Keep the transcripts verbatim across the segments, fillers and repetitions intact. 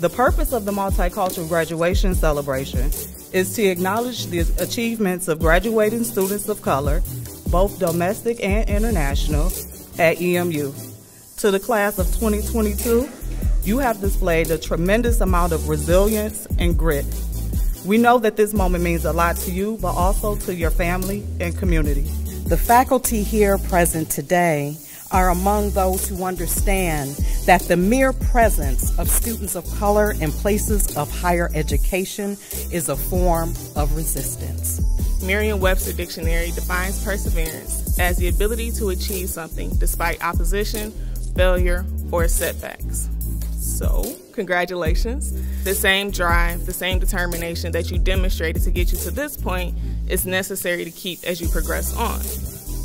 The purpose of the Multicultural Graduation Celebration is to acknowledge the achievements of graduating students of color, both domestic and international, at E M U. To the class of twenty twenty-two, you have displayed a tremendous amount of resilience and grit. We know that this moment means a lot to you, but also to your family and community. The faculty here present today are among those who understand that the mere presence of students of color in places of higher education is a form of resistance. Merriam-Webster Dictionary defines perseverance as the ability to achieve something despite opposition, failure, or setbacks. So, congratulations. The same drive, the same determination that you demonstrated to get you to this point is necessary to keep as you progress on.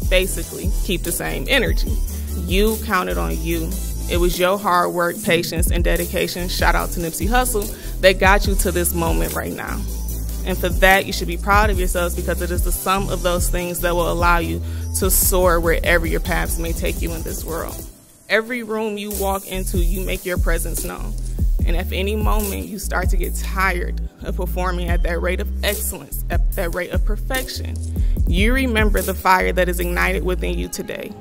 Basically, keep the same energy. You counted on you. It was your hard work, patience, and dedication, shout out to Nipsey Hussle, that got you to this moment right now. And for that, you should be proud of yourselves, because it is the sum of those things that will allow you to soar wherever your paths may take you in this world. Every room you walk into, you make your presence known. And if any moment you start to get tired of performing at that rate of excellence, at that rate of perfection, you remember the fire that is ignited within you today.